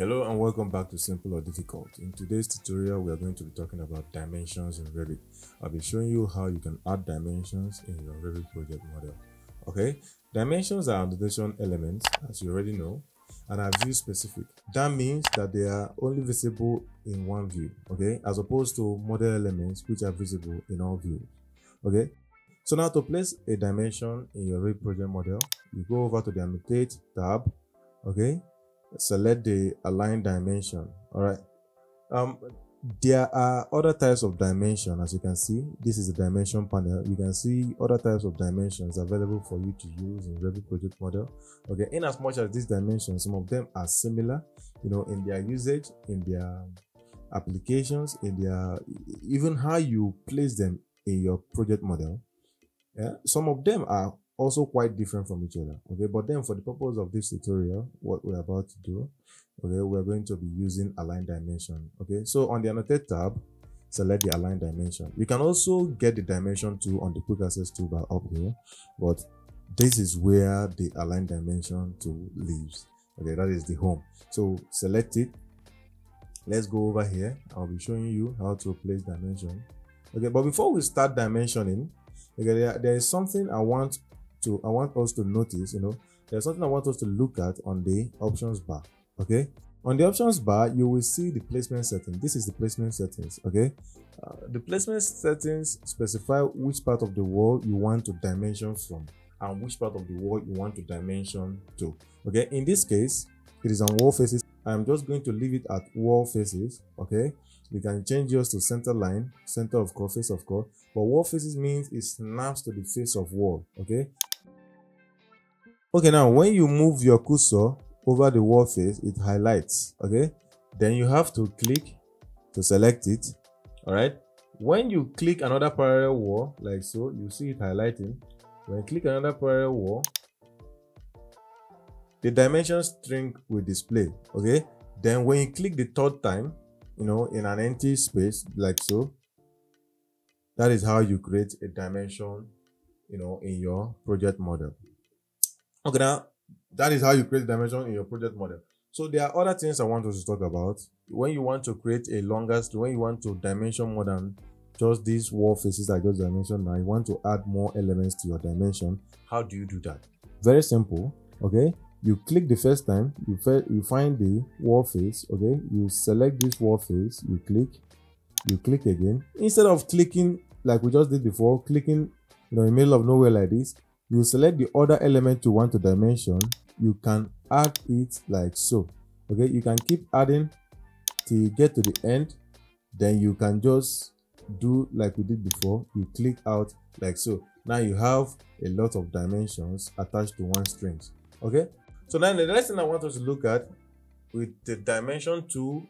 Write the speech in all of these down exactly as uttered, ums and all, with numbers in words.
Hello and welcome back to Simple or Difficult. In today's tutorial, we are going to be talking about dimensions in Revit. I'll be showing you how you can add dimensions in your Revit project model. Okay, dimensions are annotation elements, as you already know, and are view specific. That means that they are only visible in one view, okay, as opposed to model elements which are visible in all views. Okay, so now to place a dimension in your Revit project model, you go over to the Annotate tab, okay. Select the align dimension. All right, um there are other types of dimension. As you can see, this is the dimension panel. You can see other types of dimensions available for you to use in Revit project model. Okay, in as much as these dimensions, some of them are similar, you know, in their usage, in their applications, in their even how you place them in your project model. Yeah, some of them are also quite different from each other, okay. But then, for the purpose of this tutorial, what we're about to do, okay, we're going to be using align dimension, okay. So on the Annotate tab, select the align dimension. You can also get the dimension tool on the quick access toolbar up here, but this is where the align dimension tool lives, okay. That is the home. So select it. Let's go over here. I'll be showing you how to place dimension, okay. But before we start dimensioning, okay, there, there is something I want. So I want us to notice, you know, there's something I want us to look at on the options bar. Okay, on the options bar, you will see the placement setting. This is the placement settings. Okay, uh, the placement settings specify which part of the wall you want to dimension from and which part of the wall you want to dimension to. Okay, in this case, it is on wall faces. I'm just going to leave it at wall faces. Okay, you can change yours to center line, center of core, face of core. But wall faces means it snaps to the face of wall. Okay. Okay, now when you move your cursor over the wall face, it highlights, okay? Then you have to click to select it, all right? When you click another parallel wall, like so, you see it highlighting. When you click another parallel wall, the dimension string will display, okay? Then when you click the third time, you know, in an empty space, like so, that is how you create a dimension, you know, in your project model. Okay, now that is how you create dimension in your project model. So there are other things I want us to talk about. When you want to create a longer, when you want to dimension more than just these wall faces I just dimensioned, now you want to add more elements to your dimension. How do you do that? Very simple. Okay, you click the first time, you you find the wall face. Okay, you select this wall face, you click, you click again. Instead of clicking like we just did before, clicking, you know, in the middle of nowhere like this. You select the other element you want to dimension. You can add it like so. Okay, you can keep adding till you get to the end. Then you can just do like we did before. You click out like so. Now you have a lot of dimensions attached to one string. Okay, so now the next thing I want us to look at with the dimension tool,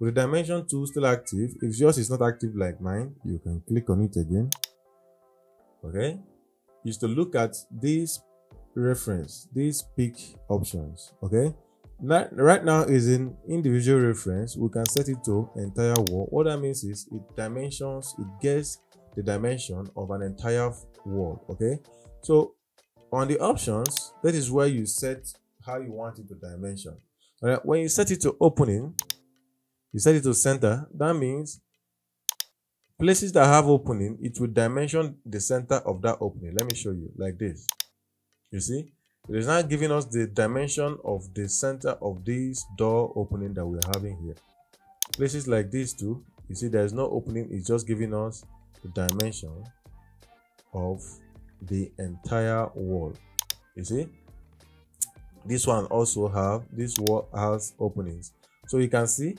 with the dimension tool still active. If yours is not active like mine, you can click on it again. Okay. Is to look at these reference, these pick options. Okay, now right now is in individual reference. We can set it to entire wall. What that means is it dimensions, it gets the dimension of an entire wall. Okay, so on the options, that is where you set how you want it to dimension. All right, when you set it to opening, you set it to center. That means places that have opening, it will dimension the center of that opening. Let me show you like this. You see, it is now giving us the dimension of the center of this door opening that we are having here. Places like these two, you see there is no opening. It's just giving us the dimension of the entire wall. You see, this one also have, this wall has openings. So you can see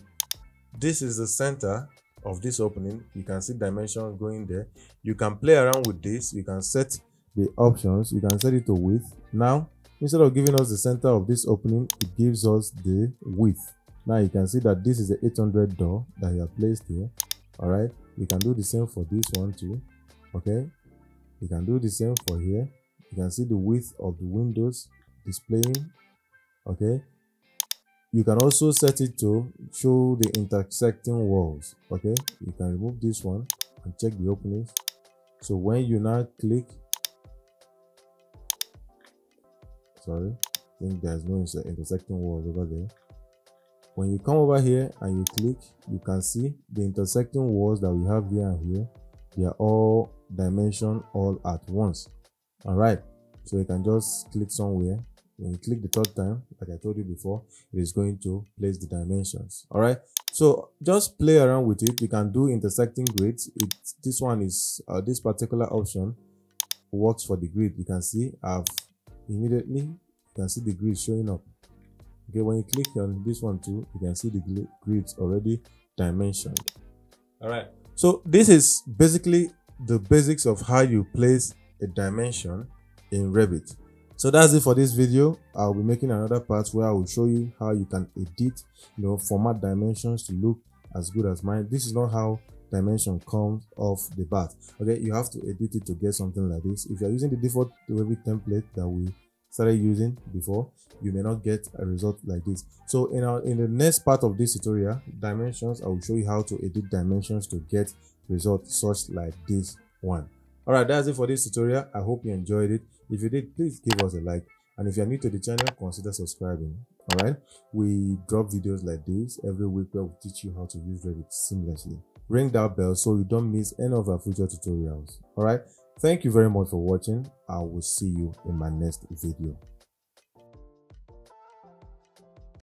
this is the center of this opening. You can see dimension going there. You can play around with this. You can set the options. You can set it to width. Now instead of giving us the center of this opening, it gives us the width. Now you can see that this is the eight hundred door that you have placed here. All right, you can do the same for this one too. Okay, you can do the same for here. You can see the width of the windows displaying. Okay, you can also set it to show the intersecting walls. Okay, you can remove this one and check the openings. So when you now click, sorry, I think there's no intersecting walls over there. When you come over here and you click, you can see the intersecting walls that we have here and here. They are all dimension all at once. All right, so you can just click somewhere. When you click the third time, like I told you before, it is going to place the dimensions. All right, so just play around with it. You can do intersecting grids. It this one is uh, this particular option works for the grid. You can see I've immediately you can see the grid showing up. Okay, when you click on this one too, you can see the grids already dimensioned. All right, so this is basically the basics of how you place a dimension in Revit. So that's it for this video. I'll be making another part where I will show you how you can edit, you know, format dimensions to look as good as mine. This is not how dimension comes off the bat. Okay, you have to edit it to get something like this. If you're using the default Revit template that we started using before, you may not get a result like this. So in our in the next part of this tutorial, dimensions, I will show you how to edit dimensions to get results such like this one. All right, that's it for this tutorial. I hope you enjoyed it. If you did, please give us a like. And if you're new to the channel, consider subscribing. All right, we drop videos like this every week where we teach you how to use Revit seamlessly. Ring that bell so you don't miss any of our future tutorials. All right, thank you very much for watching. I will see you in my next video.